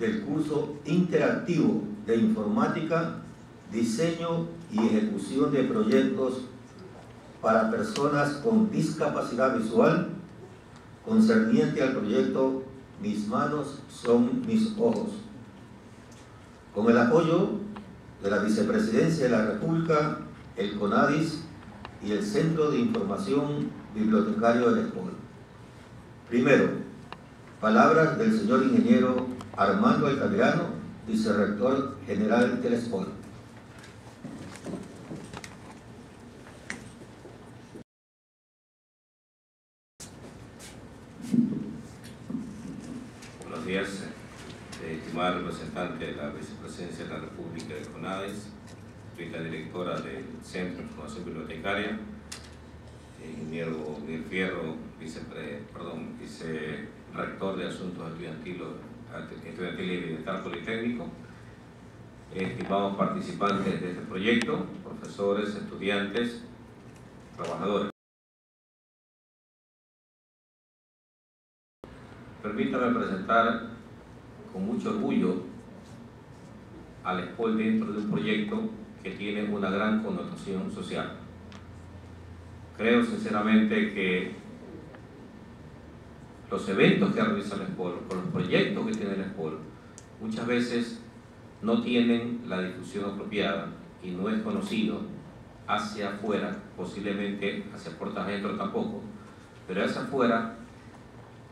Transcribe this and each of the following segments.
del curso interactivo de informática, diseño y ejecución de proyectos para personas con discapacidad visual concerniente al proyecto Mis Manos Son Mis Ojos, con el apoyo de la Vicepresidencia de la República, el CONADIS y el Centro de Información Bibliotecario del ESPOL. Primero, palabras del señor ingeniero Armando Altamirano, vicerrector general del ESPOL. Buenos días, estimada representante de la Vicepresidencia de la República de CONADIS, la directora del Centro de Información Bibliotecaria, ingeniero Miguel Fierro, vicerrector de Asuntos Estudiantiles y Bienestar Politécnico, estimados participantes de este proyecto, profesores, estudiantes, trabajadores. Permítame presentar con mucho orgullo al ESPOL dentro de un proyecto que tiene una gran connotación social. Creo sinceramente que los eventos que realiza el ESPOL, con los proyectos que tiene el ESPOL, muchas veces no tienen la difusión apropiada y no es conocido hacia afuera, posiblemente hacia puertas adentro tampoco, pero hacia afuera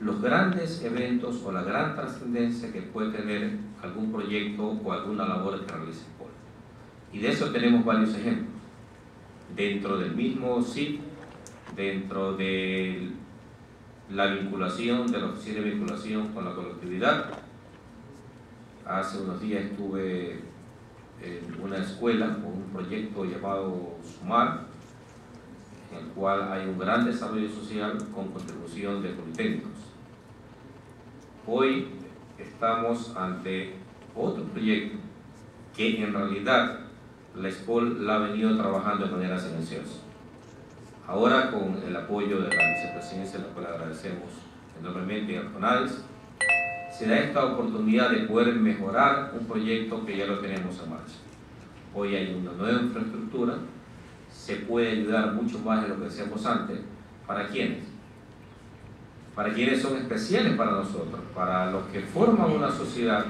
los grandes eventos o la gran trascendencia que puede tener algún proyecto o alguna labor que realiza el ESPOL. Y de eso tenemos varios ejemplos. Dentro del mismo SIP, dentro de la vinculación, de la oficina de vinculación con la colectividad. Hace unos días estuve en una escuela con un proyecto llamado SUMAR, en el cual hay un gran desarrollo social con contribución de politécnicos. Hoy estamos ante otro proyecto que en realidad la ESPOL la ha venido trabajando de manera silenciosa. Ahora, con el apoyo de la Vicepresidencia, la cual agradecemos enormemente al CONADIS, se da esta oportunidad de poder mejorar un proyecto que ya lo tenemos en marcha. Hoy hay una nueva infraestructura, se puede ayudar mucho más de lo que decíamos antes. ¿Para quiénes? Para quienes son especiales para nosotros, para los que forman una sociedad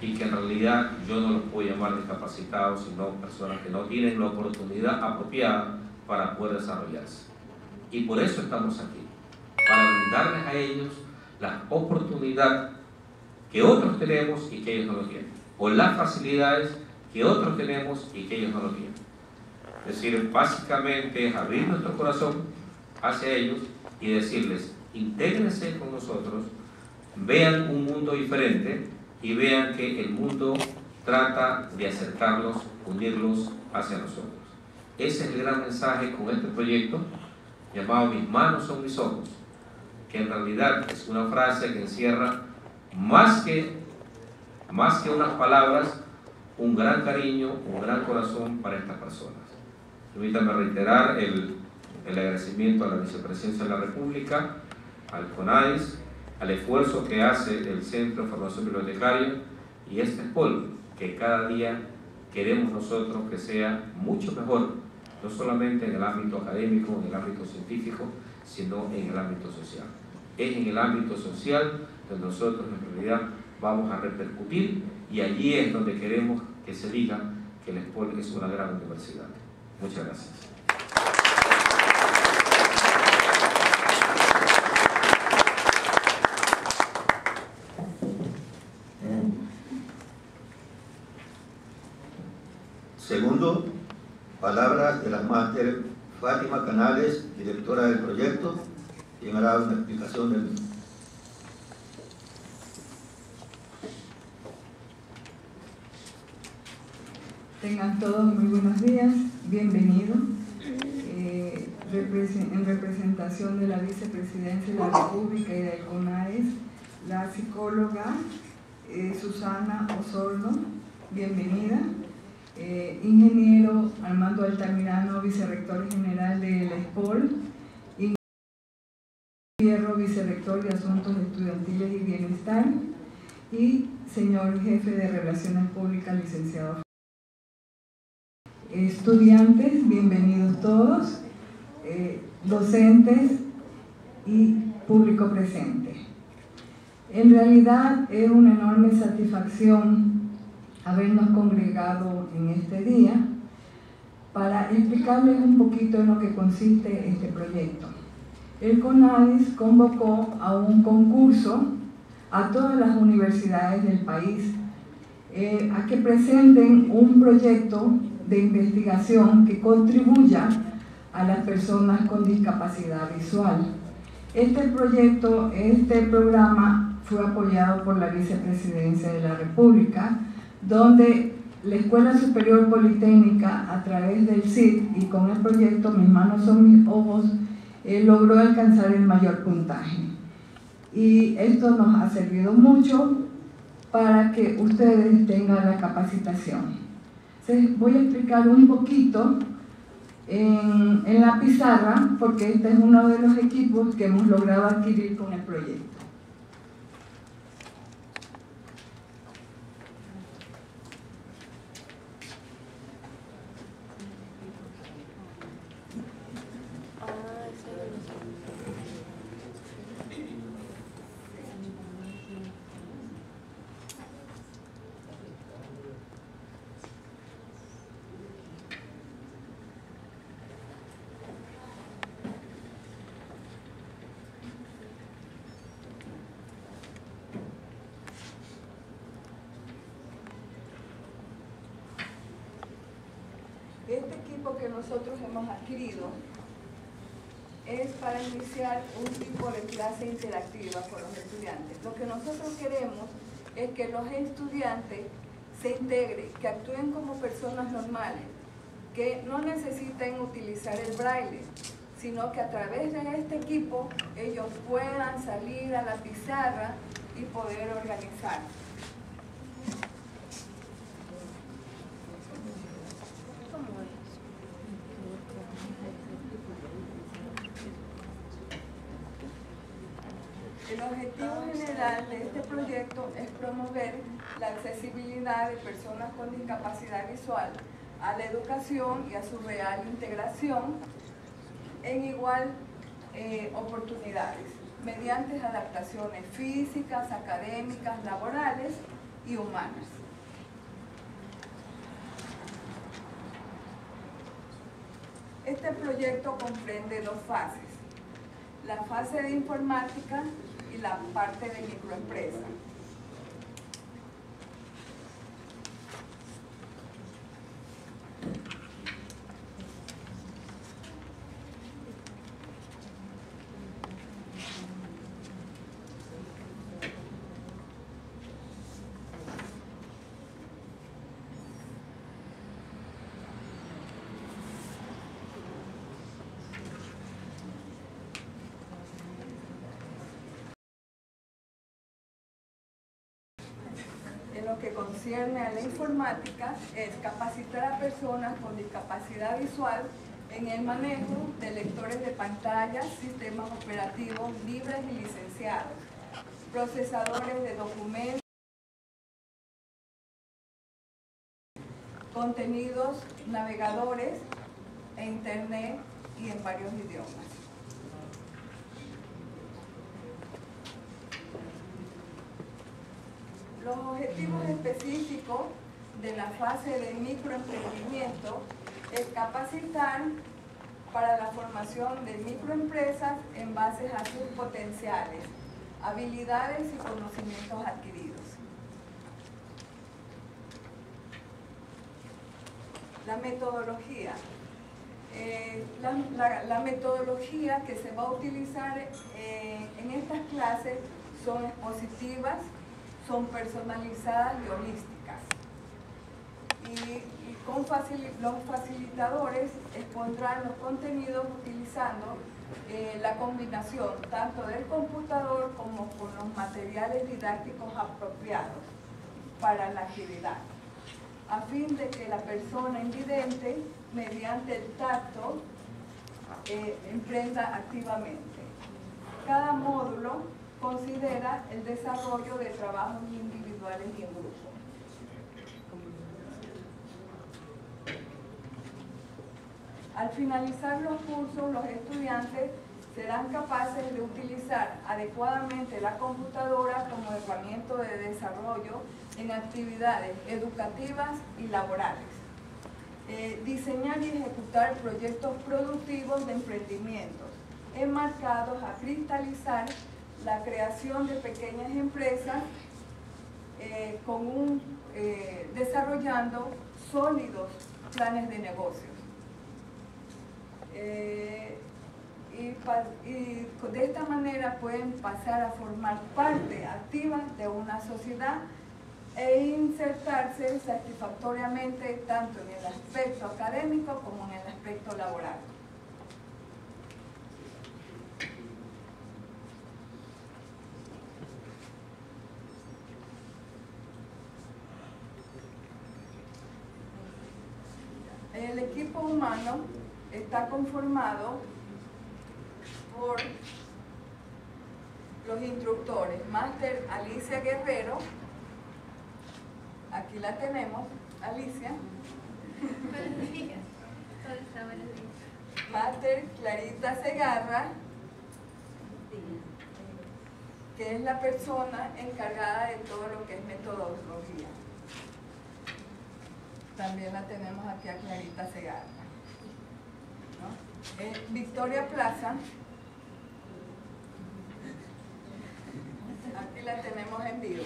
y que en realidad yo no los puedo llamar discapacitados, sino personas que no tienen la oportunidad apropiada para poder desarrollarse. Y por eso estamos aquí, para brindarles a ellos la oportunidad que otros tenemos y que ellos no lo tienen, o las facilidades que otros tenemos y que ellos no lo tienen. Es decir, básicamente es abrir nuestro corazón hacia ellos y decirles: intégrense con nosotros, vean un mundo diferente y vean que el mundo trata de acercarlos, unirlos hacia nosotros. Ese es el gran mensaje con este proyecto llamado Mis Manos Son Mis Ojos, que en realidad es una frase que encierra más que unas palabras, un gran cariño, un gran corazón para estas personas. Permítanme reiterar el agradecimiento a la Vicepresidencia de la República, al CONADIS, al esfuerzo que hace el Centro de Formación Bibliotecaria y este ESPOL, que cada día queremos nosotros que sea mucho mejor, no solamente en el ámbito académico, en el ámbito científico, sino en el ámbito social. Es en el ámbito social donde nosotros en realidad vamos a repercutir, y allí es donde queremos que se diga que el ESPOL es una gran universidad. Muchas gracias. Segundo, palabras de la máster Fátima Canales, directora del proyecto, quien hará una explicación del mismo. Tengan todos muy buenos días, bienvenidos. En representación de la Vicepresidencia de la República y del CONADIS, la psicóloga Susana Osorno, bienvenida. Ingeniero Armando Altamirano, vicerrector general del ESPOL. Ingeniero Fierro, vicerrector de Asuntos Estudiantiles y Bienestar. y señor jefe de Relaciones Públicas, licenciado. Estudiantes, bienvenidos todos, docentes y público presente. En realidad es una enorme satisfacción habernos congregado en este día para explicarles un poquito en lo que consiste este proyecto. El CONADIS convocó a un concurso a todas las universidades del país a que presenten un proyecto de investigación que contribuya a las personas con discapacidad visual. Este proyecto, este programa fue apoyado por la Vicepresidencia de la República, donde la Escuela Superior Politécnica, a través del SIP y con el proyecto Mis Manos Son Mis Ojos, logró alcanzar el mayor puntaje. Y esto nos ha servido mucho para que ustedes tengan la capacitación. Entonces, voy a explicar un poquito en la pizarra, porque este es uno de los equipos que hemos logrado adquirir con el proyecto. Este equipo que nosotros hemos adquirido es para iniciar un tipo de clase interactiva con los estudiantes. Lo que nosotros queremos es que los estudiantes se integren, que actúen como personas normales, que no necesiten utilizar el braille, sino que a través de este equipo ellos puedan salir a la pizarra y poder organizar. De este proyecto es promover la accesibilidad de personas con discapacidad visual a la educación y a su real integración en igual oportunidades, mediante adaptaciones físicas, académicas, laborales y humanas. Este proyecto comprende dos fases, la fase de informática y la parte de microempresa. Lo que concierne a la informática es capacitar a personas con discapacidad visual en el manejo de lectores de pantalla, sistemas operativos libres y licenciados, procesadores de documentos, contenidos, navegadores e internet y en varios idiomas. Los objetivos específicos de la fase de microemprendimiento es capacitar para la formación de microempresas en base a sus potenciales, habilidades y conocimientos adquiridos. La metodología. La metodología que se va a utilizar en estas clases son expositivas, son personalizadas y holísticas. Y con los facilitadores expondrán los contenidos utilizando la combinación tanto del computador como con los materiales didácticos apropiados para la actividad, a fin de que la persona invidente, mediante el tacto, emprenda activamente. Cada módulo considera el desarrollo de trabajos individuales individual en tiempo de uso. Al finalizar los cursos, los estudiantes serán capaces de utilizar adecuadamente la computadora como herramienta de desarrollo en actividades educativas y laborales. Diseñar y ejecutar proyectos productivos de emprendimientos enmarcados a cristalizar la creación de pequeñas empresas desarrollando sólidos planes de negocios. Y de esta manera pueden pasar a formar parte activa de una sociedad e insertarse satisfactoriamente tanto en el aspecto académico como en el aspecto laboral. El equipo humano está conformado por los instructores, Máster Alicia Guerrero, aquí la tenemos, Alicia. Buenos días. Máster Clarita Segarra, que es la persona encargada de todo lo que es metodología. También la tenemos aquí a Clarita Segarra, ¿no? Victoria Plaza, aquí la tenemos en vivo.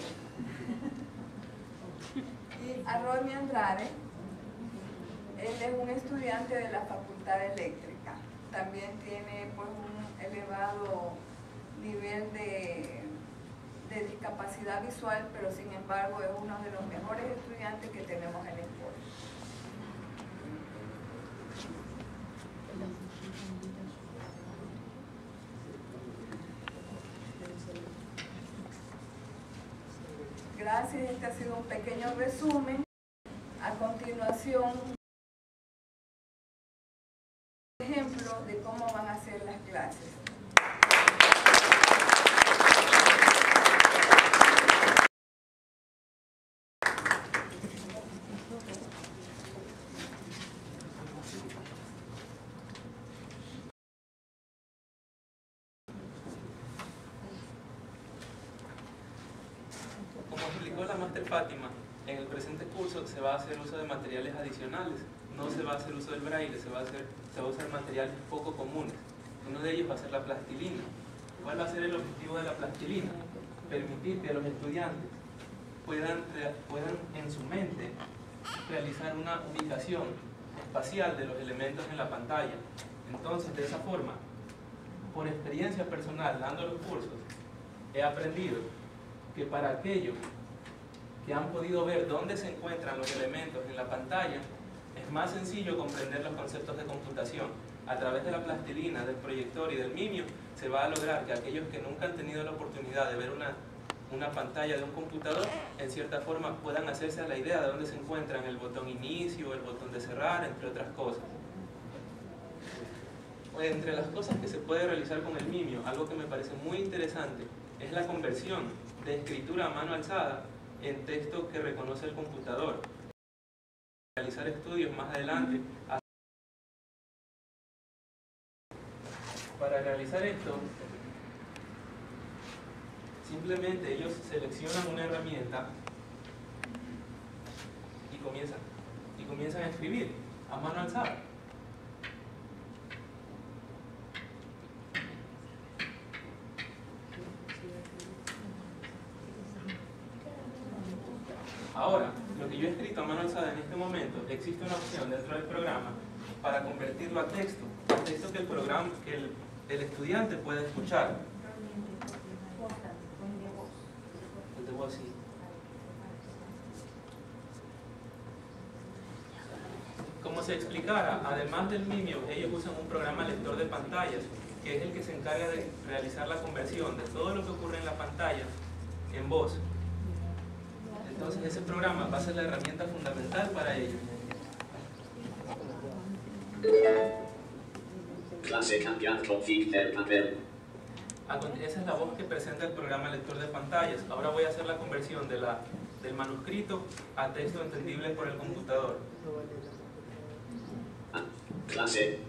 Y a Ronnie Andrade, él es un estudiante de la Facultad Eléctrica, también tiene pues, un elevado nivel de discapacidad visual, pero sin embargo es uno de los mejores estudiantes que tenemos en el ESPOL. Gracias, este ha sido un pequeño resumen. A continuación, ejemplo de cómo van a ser las clases. Fátima, en el presente curso se va a hacer uso de materiales adicionales, no se va a hacer uso del braille, se va a usar materiales poco comunes. Uno de ellos va a ser la plastilina. ¿Cuál va a ser el objetivo de la plastilina? Permitir que los estudiantes puedan en su mente realizar una ubicación espacial de los elementos en la pantalla. Entonces, de esa forma, por experiencia personal, dando los cursos, he aprendido que para aquello que han podido ver dónde se encuentran los elementos en la pantalla, es más sencillo comprender los conceptos de computación. A través de la plastilina, del proyector y del mimio, se va a lograr que aquellos que nunca han tenido la oportunidad de ver una pantalla de un computador, en cierta forma puedan hacerse a la idea de dónde se encuentran el botón inicio, el botón de cerrar, entre otras cosas. Entre las cosas que se puede realizar con el mimio, algo que me parece muy interesante, es la conversión de escritura a mano alzada en texto que reconoce el computador. Realizar estudios más adelante. Para realizar esto, simplemente ellos seleccionan una herramienta y comienzan a escribir a mano alzada. Ahora, lo que yo he escrito a mano alzada en este momento, existe una opción dentro del programa para convertirlo a texto que el estudiante puede escuchar. Lo tengo así. Como se explicara, además del mimio, ellos usan un programa lector de pantallas, que es el que se encarga de realizar la conversión de todo lo que ocurre en la pantalla en voz. Entonces ese programa va a ser la herramienta fundamental para ellos. Clase cambiar config del papel. Esa es la voz que presenta el programa lector de pantallas. Ahora voy a hacer la conversión de la del manuscrito a texto entendible por el computador. Clase.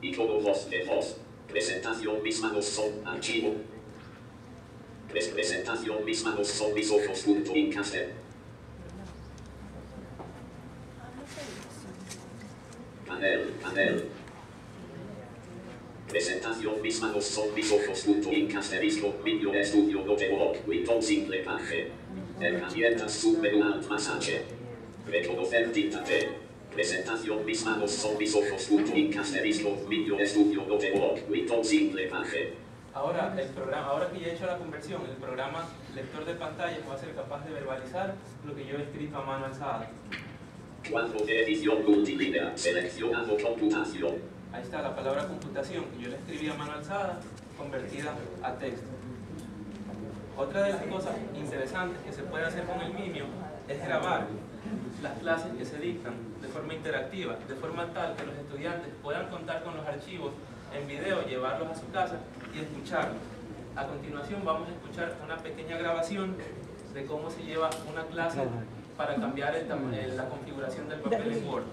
Icono voz de voz. Presentación Mis Manos Son. Archivo. Presentación Mis Manos Son Mis Ojos. Incaster. Panel. Presentación Mis Manos Son Mis Ojos. Incasterisco. Video estudio. Notebook. Windows. Simple page. Herramientas. Submenú. Alt más H. Reconocer tinta T. Presentación Mis Manos Son Mis Ojos. Incasterisco. Video estudio. Notebook. Windows. Simple page. Ahora, ahora que ya he hecho la conversión, el programa lector de pantallas va a ser capaz de verbalizar lo que yo he escrito a mano alzada. Cuadro de edición multilínea, seleccionado computación. Ahí está la palabra computación, que yo la escribí a mano alzada, convertida a texto. Otra de las cosas interesantes que se puede hacer con el MIMIO es grabar las clases que se dictan de forma interactiva, de forma tal que los estudiantes puedan contar con los archivos en video, llevarlos a su casa y escucharlos. A continuación vamos a escuchar una pequeña grabación de cómo se lleva una clase para cambiar la configuración del papel en Word.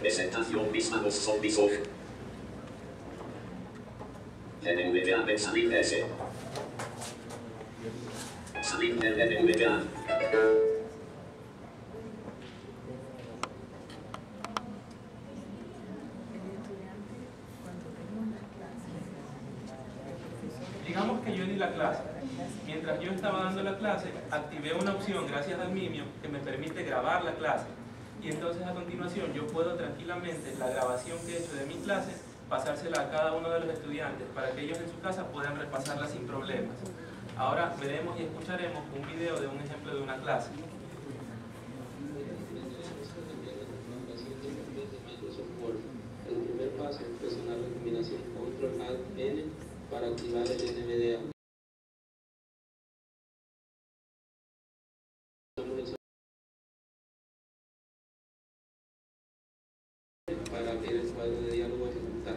Presentación Mis Manos Son Mis Ojos. NVDA de salir de ese. Salir del NVDA. Digamos que yo di la clase. Mientras yo estaba dando la clase, activé una opción gracias al MIMIO que me permite grabar la clase. Y entonces a continuación yo puedo tranquilamente la grabación que he hecho de mi clase pasársela a cada uno de los estudiantes para que ellos en su casa puedan repasarla sin problemas. Ahora veremos y escucharemos un video de un ejemplo de una clase. El primer paso es presionar la combinación Control-Alt-N para activar el NVDA. Para abrir el cuadro de diálogo ejecutar.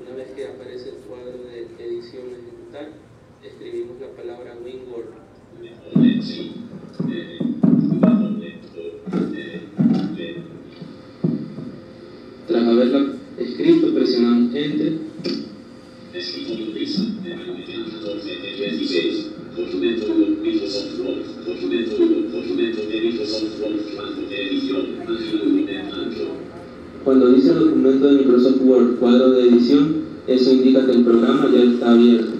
Una vez que aparece el cuadro de edición ejecutar, escribimos la palabra WinWord. Tras haberla escrito, presionamos Enter. Cuando dice documento de Microsoft Word, cuadro de edición, eso indica que el programa ya está abierto.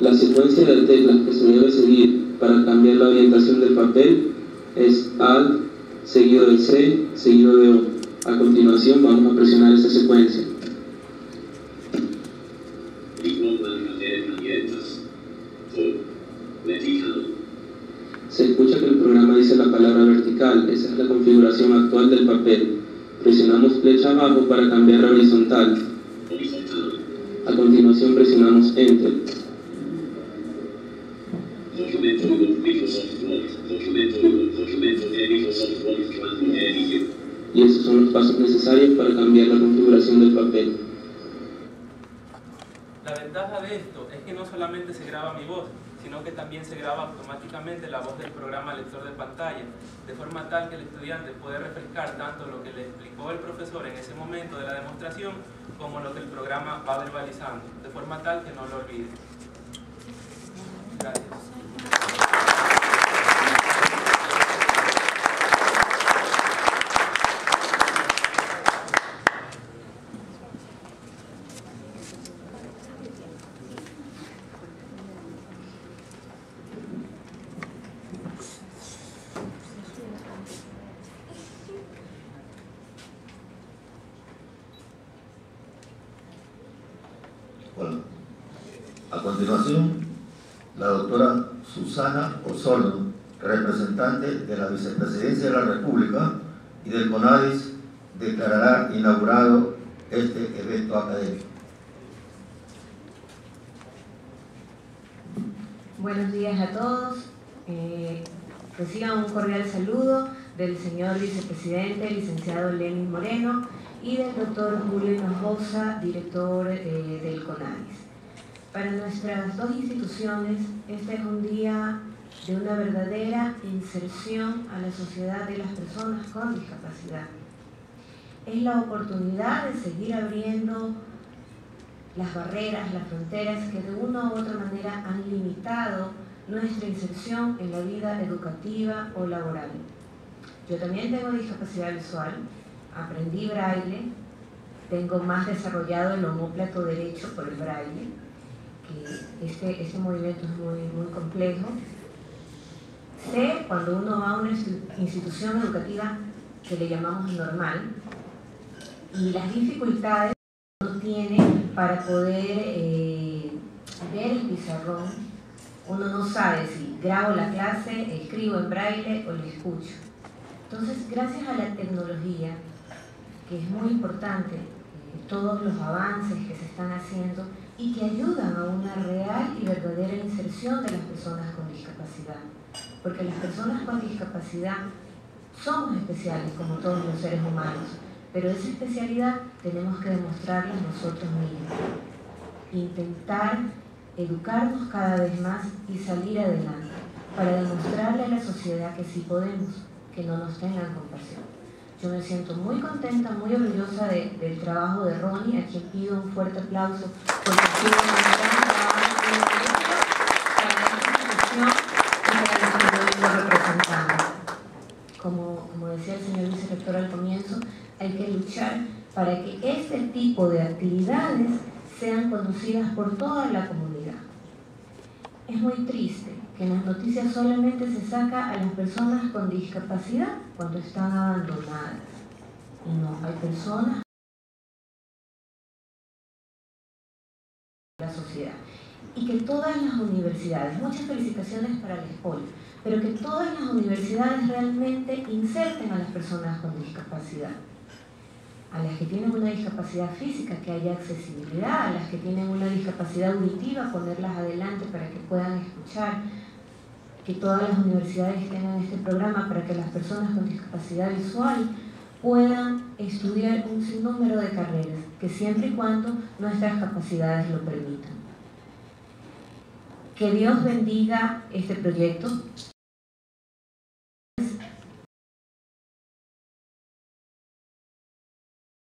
La secuencia de teclas que se debe seguir para cambiar la orientación del papel es Alt, seguido de C, seguido de O. A continuación vamos a presionar esta secuencia. Se escucha que el programa dice la palabra vertical, esa es la configuración actual del papel. Presionamos flecha abajo para cambiar a horizontal. A continuación presionamos Enter. Y esos son los pasos necesarios para cambiar la configuración del papel. La ventaja de esto es que no solamente se graba mi voz, sino que también se graba automáticamente la voz del programa lector de pantalla, de forma tal que el estudiante puede refrescar tanto lo que le explicó el profesor en ese momento de la demostración, como lo que el programa va verbalizando, de forma tal que no lo olvide. Gracias. La doctora Susana Osorno, representante de la Vicepresidencia de la República y del CONADIS, declarará inaugurado este evento académico. Buenos días a todos. Reciban un cordial saludo del señor vicepresidente, licenciado Lenín Moreno, y del doctor Julio Cajosa, director del CONADIS. Para nuestras dos instituciones, este es un día de una verdadera inserción a la sociedad de las personas con discapacidad. Es la oportunidad de seguir abriendo las barreras, las fronteras que de una u otra manera han limitado nuestra inserción en la vida educativa o laboral. Yo también tengo discapacidad visual, aprendí braille, tengo más desarrollado el omóplato derecho por el braille, que este movimiento es muy complejo. Sé cuando uno va a una institución educativa que le llamamos normal, y las dificultades que uno tiene para poder ver el pizarrón. Uno no sabe si grabo la clase, escribo en braille o le escucho. Entonces, gracias a la tecnología, que es muy importante, todos los avances que se están haciendo y que ayudan a una real y verdadera inserción de las personas con discapacidad, porque las personas con discapacidad somos especiales como todos los seres humanos, pero esa especialidad tenemos que demostrarla nosotros mismos, intentar educarnos cada vez más y salir adelante para demostrarle a la sociedad que sí podemos, que no nos tengan compasión. Yo me siento muy contenta, muy orgullosa del trabajo de Ronnie, a quien pido un fuerte aplauso porque ha sido un gran trabajo Como decía el señor vicerector al comienzo, hay que luchar para que este tipo de actividades sean conducidas por toda la comunidad. Es muy triste que en las noticias solamente se saca a las personas con discapacidad cuando están abandonadas. Y no, hay personas de la sociedad. Y que todas las universidades, muchas felicitaciones para el ESPOL, pero que todas las universidades realmente inserten a las personas con discapacidad, a las que tienen una discapacidad física, que haya accesibilidad, a las que tienen una discapacidad auditiva, ponerlas adelante para que puedan escuchar, que todas las universidades tengan este programa para que las personas con discapacidad visual puedan estudiar un sinnúmero de carreras, que siempre y cuando nuestras capacidades lo permitan. Que Dios bendiga este proyecto.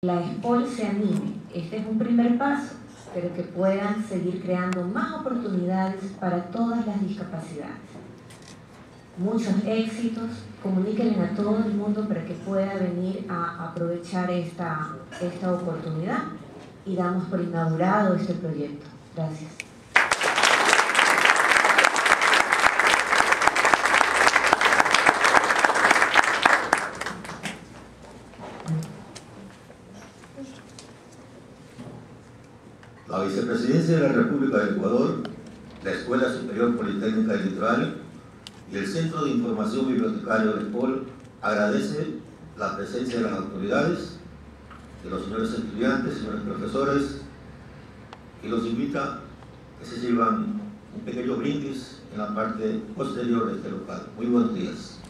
La ESPOL se anime. Este es un primer paso, pero que puedan seguir creando más oportunidades para todas las discapacidades. Muchos éxitos. Comuníquenle a todo el mundo para que pueda venir a aprovechar esta oportunidad, y damos por inaugurado este proyecto. Gracias. La Vicepresidencia de la República de Ecuador, la Escuela Superior Politécnica del Litoral y el Centro de Información Bibliotecario de ESPOL agradece la presencia de las autoridades, de los señores estudiantes, señores profesores, y los invita que se sirvan un pequeño brindis en la parte posterior de este local. Muy buenos días.